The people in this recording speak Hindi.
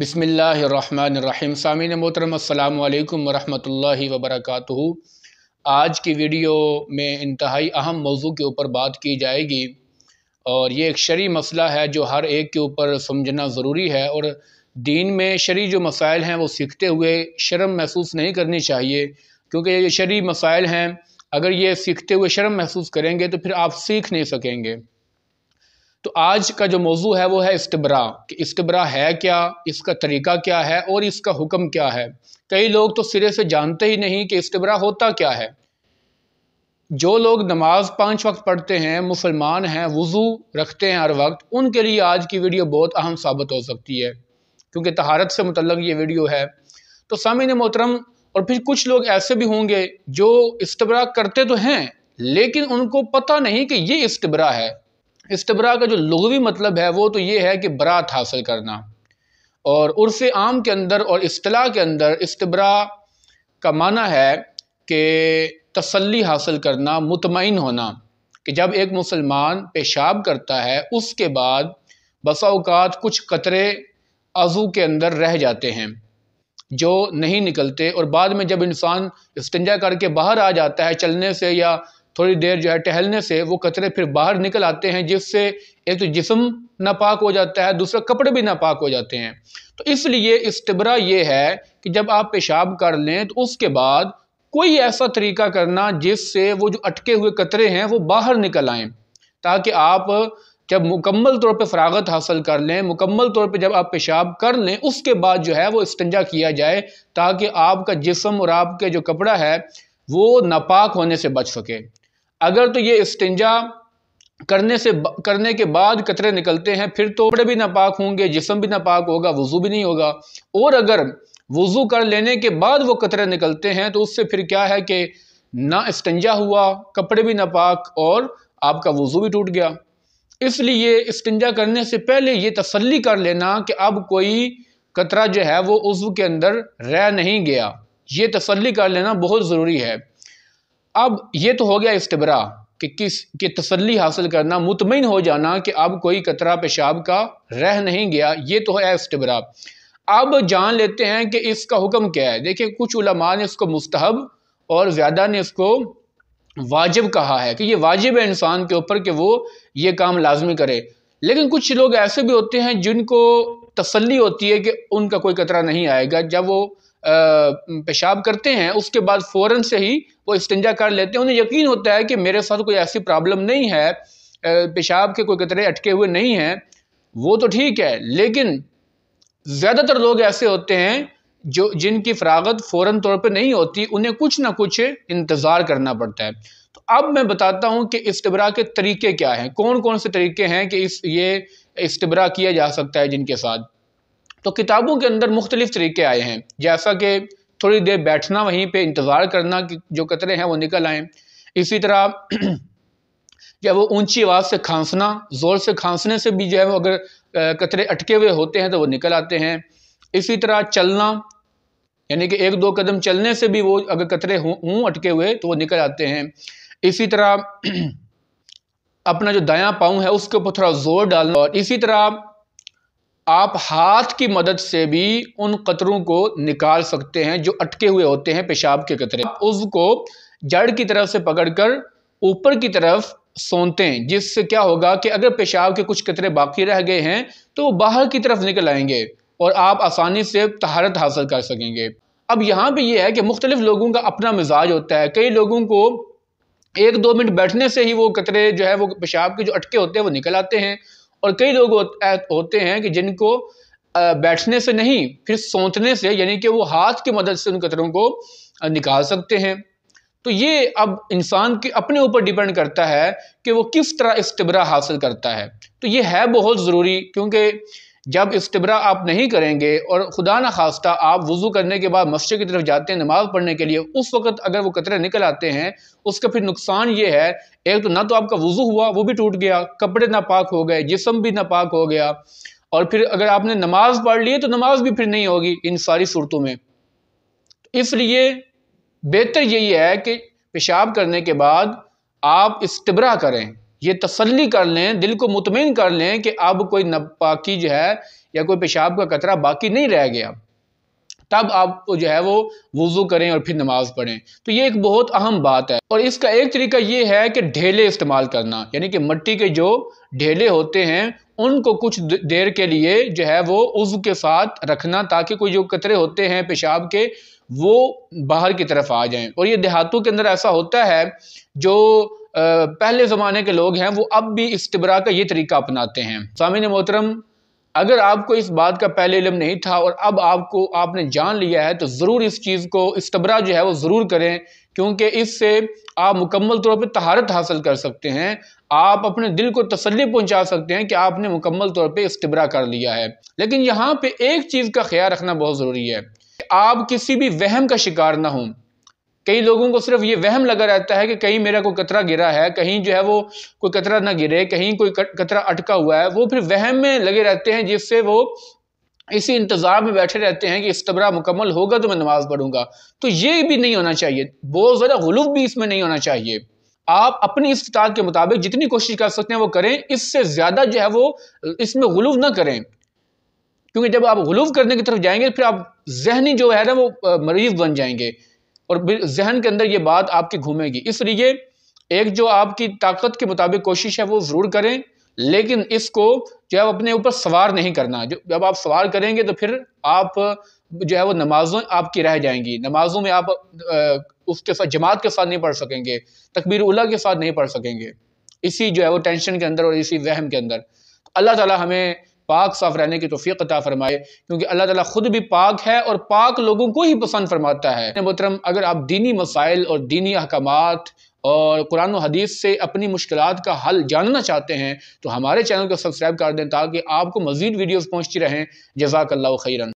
बिस्मिल्लाहिर्रहमानिर्रहीम। सामीन मोहतरम अस्सलाम वालेकुम वरहमतुल्लाहि वबरकातुहू। आज की वीडियो में इंतहाई अहम मौजू के ऊपर बात की जाएगी और ये एक शरई मसला है जो हर एक के ऊपर समझना ज़रूरी है और दीन में शरई जो मसाइल हैं वो सीखते हुए शर्म महसूस नहीं करनी चाहिए, क्योंकि ये शरई मसाइल हैं, अगर ये सीखते हुए शर्म महसूस करेंगे तो फिर आप सीख नहीं सकेंगे। तो आज का जो मौजू है वो है इस्तिब्रा, कि इस्तिब्रा है क्या, इसका तरीका क्या है और इसका हुक्म क्या है। कई लोग तो सिरे से जानते ही नहीं कि इस्तिब्रा होता क्या है। जो लोग नमाज 5 वक्त पढ़ते हैं, मुसलमान हैं, वुज़ू रखते हैं हर वक्त, उनके लिए आज की वीडियो बहुत अहम साबित हो सकती है, क्योंकि तहारत से मुतल्लिक़ ये वीडियो है। तो सामीन मोहतरम, और फिर कुछ लोग ऐसे भी होंगे जो इस्तिब्रा करते तो हैं लेकिन उनको पता नहीं कि ये इस्तिब्रा है। इस्तिब्रा का जो लुग़वी मतलब है वो तो ये है कि बरात हासिल करना, और उर्फ़े आम के अंदर और इस्तिलाह के अंदर इस्तिब्रा का माना है कि तसल्ली हासिल करना, मुतमईन होना, कि जब एक मुसलमान पेशाब करता है उसके बाद बसा औक़ात कुछ कतरे आज़ू के अंदर रह जाते हैं जो नहीं निकलते, और बाद में जब इंसान इस्तिंजा करके बाहर आ जाता है चलने से या थोड़ी देर जो है टहलने से, वो कचरे फिर बाहर निकल आते हैं, जिससे एक तो जिस्म नापाक हो जाता है, दूसरा कपड़े भी नापाक हो जाते हैं। तो इसलिए इस्तिब्रा ये है कि जब आप पेशाब कर लें तो उसके बाद कोई ऐसा तरीका करना जिससे वो जो अटके हुए कतरे हैं वो बाहर निकल आएँ, ताकि आप जब मुकम्मल तौर पे फ़रागत हासिल कर लें, मुकम्मल तौर पे जब आप पेशाब कर लें उसके बाद जो है वो इस्तिंजा किया जाए, ताकि आपका जिस्म और आपके जो कपड़ा है वो नापाक होने से बच सके। अगर तो ये इस्तिंजा करने के बाद कतरे निकलते हैं फिर तो कपड़े भी नापाक होंगे, जिस्म भी नापाक होगा, वुज़ू भी नहीं होगा, और अगर वुज़ू कर लेने के बाद वो कतरे निकलते हैं तो उससे फिर क्या है कि ना इस्तिंजा हुआ, कपड़े भी नापाक और आपका वुज़ू भी टूट गया। इसलिए इस्तिंजा करने से पहले ये तसल्ली कर लेना कि अब कोई कतरा जो है वो वुज़ू के अंदर रह नहीं गया, ये तसल्ली कर लेना बहुत ज़रूरी है। अब ये तो हो गया इस्तिब्रा कि तसल्ली हासिल करना, मुतमईन हो जाना कि अब कोई कतरा पेशाब का रह नहीं गया, ये तो है इस्तिब्रा। अब जान लेते हैं कि इसका हुक्म क्या है। देखिए, कुछ उलमा ने इसको मुस्तहब और ज़्यादा ने इसको वाजिब कहा है कि ये वाजिब है इंसान के ऊपर कि वो ये काम लाजमी करे, लेकिन कुछ लोग ऐसे भी होते हैं जिनको तसल्ली होती है कि उनका कोई कतरा नहीं आएगा, जब वो पेशाब करते हैं उसके बाद फ़ौरन से ही वो इस्तिंजा कर लेते हैं, उन्हें यकीन होता है कि मेरे साथ कोई ऐसी प्रॉब्लम नहीं है, पेशाब के कोई कतरे अटके हुए नहीं हैं, वो तो ठीक है। लेकिन ज़्यादातर लोग ऐसे होते हैं जो जिनकी फ़रागत फ़ौरन तौर पे नहीं होती, उन्हें कुछ ना कुछ इंतज़ार करना पड़ता है। तो अब मैं बताता हूँ कि इस्तिब्रा के तरीके क्या हैं, कौन कौन से तरीके हैं कि ये इस्तिब्रा किया जा सकता है जिनके साथ। तो किताबों के अंदर मुख्तलिफ़ तरीके आए हैं, जैसा कि थोड़ी देर बैठना, वहीं पे इंतज़ार करना कि जो कतरे हैं वो निकल आएँ। इसी तरह जब वो ऊंची आवाज़ से खांसना, ज़ोर से खांसने से भी जो है वो अगर कतरे अटके हुए होते हैं तो वो निकल आते हैं। इसी तरह चलना, यानी कि 1-2 कदम चलने से भी वो अगर कतरे हों अटके हुए तो वो निकल आते हैं। इसी तरह अपना जो दायां पाँव है उसके ऊपर थोड़ा ज़ोर डालना, और इसी तरह आप हाथ की मदद से भी उन कतरों को निकाल सकते हैं जो अटके हुए होते हैं पेशाब के कतरे। आप उसको जड़ की तरफ से पकड़कर ऊपर की तरफ सोंते हैं, जिससे क्या होगा कि अगर पेशाब के कुछ कतरे बाकी रह गए हैं तो वो बाहर की तरफ निकल आएंगे और आप आसानी से तहारत हासिल कर सकेंगे। अब यहाँ पे ये है कि मुख्तलिफ लोगों का अपना मिजाज होता है, कई लोगों को 1-2 मिनट बैठने से ही वो कतरे जो है वो पेशाब के जो अटके होते हैं वो निकल आते हैं, और कई लोग होते हैं कि जिनको बैठने से नहीं फिर सोंतने से, यानी कि वो हाथ की मदद से उन कतरों को निकाल सकते हैं। तो ये अब इंसान के अपने ऊपर डिपेंड करता है कि वो किस तरह इस्तिब्रा हासिल करता है। तो ये है बहुत ज़रूरी, क्योंकि जब इस्तिब्रा आप नहीं करेंगे और खुदा ना खास्ता आप वुज़ू करने के बाद मस्जिद की तरफ जाते हैं नमाज़ पढ़ने के लिए, उस वक़्त अगर वो कतरे निकल आते हैं उसका फिर नुकसान ये है, एक तो ना तो आपका वुज़ू हुआ वो भी टूट गया, कपड़े नापाक हो गए, जिस्म भी नापाक हो गया, और फिर अगर आपने नमाज़ पढ़ ली तो नमाज भी फिर नहीं होगी इन सारी सूरतों में। इसलिए बेहतर यही है कि पेशाब करने के बाद आप इस्तिब्रा करें, ये तसल्ली कर लें, दिल को मुतमईन कर लें कि अब कोई नापाकी जो है या कोई पेशाब का कतरा बाकी नहीं रह गया, तब आप जो है वो वुज़ू करें और फिर नमाज पढ़ें। तो ये एक बहुत अहम बात है। और इसका एक तरीका ये है कि ढेले इस्तेमाल करना, यानी कि मिट्टी के जो ढेले होते हैं उनको कुछ देर के लिए जो है वो उज़ू के साथ रखना, ताकि कोई जो कतरे होते हैं पेशाब के वो बाहर की तरफ आ जाएं। और ये देहातों के अंदर ऐसा होता है, जो पहले ज़माने के लोग हैं वो अब भी इस्तिब्रा का ये तरीका अपनाते हैं। सामने मोहतरम, अगर आपको इस बात का पहले इल्म नहीं था और अब आपको आपने जान लिया है, तो ज़रूर इस चीज़ को इस्तबरा जो है वो ज़रूर करें, क्योंकि इससे आप मुकम्मल तौर पर तहारत हासिल कर सकते हैं। आप अपने दिल को तसल्ली पहुंचा सकते हैं कि आपने मुकम्मल तौर पे इस्तबरा कर लिया है। लेकिन यहाँ पे एक चीज़ का ख्याल रखना बहुत ज़रूरी है, आप किसी भी वहम का शिकार ना हों। कई लोगों को सिर्फ ये वहम लगा रहता है कि कहीं मेरा कोई कतरा गिरा है, कहीं जो है वो कोई कतरा ना गिरे, कहीं कोई कतरा अटका हुआ है, वो फिर वहम में लगे रहते हैं, जिससे वो इसी इंतज़ार में बैठे रहते हैं कि इस्तबरा मुकम्मल होगा तो मैं नमाज़ पढ़ूंगा। तो ये भी नहीं होना चाहिए, बहुत ज़्यादा गुलूफ भी इसमें नहीं होना चाहिए। आप अपनी इस्तात के मुताबिक जितनी कोशिश कर सकते हैं वो करें, इससे ज़्यादा जो है वो इसमें गुलूफ ना करें, क्योंकि जब आप गुलूफ करने की तरफ जाएंगे फिर आप जहनी जो है ना वो मरीज़ बन जाएंगे और जहन के अंदर ये बात आपकी घूमेगी। इसलिए एक जो आपकी ताकत के मुताबिक कोशिश है वो ज़रूर करें, लेकिन इसको जो है अपने ऊपर सवार नहीं करना। जब आप सवार करेंगे तो फिर आप जो है वो नमाज़ों आपकी रह जाएंगी, नमाज़ों में आप उसके साथ जमात के साथ नहीं पढ़ सकेंगे, तकबीर उला के साथ नहीं पढ़ सकेंगे, इसी जो है वो टेंशन के अंदर और इसी वहम के अंदर। अल्लाह ताला हमें पाक साफ रहने की तौफीक अता फरमाए, क्योंकि अल्लाह ताला खुद भी पाक है और पाक लोगों को ही पसंद फरमाता है। मोहतरम, अगर आप दीनी मसाइल और दीनी अहकामात और कुरान और हदीस से अपनी मुश्किलात का हल जानना चाहते हैं तो हमारे चैनल को सब्सक्राइब कर दें, ताकि आपको मज़ीद वीडियोज़ पहुँचती रहें। जज़ाकल्लाहु खैरन।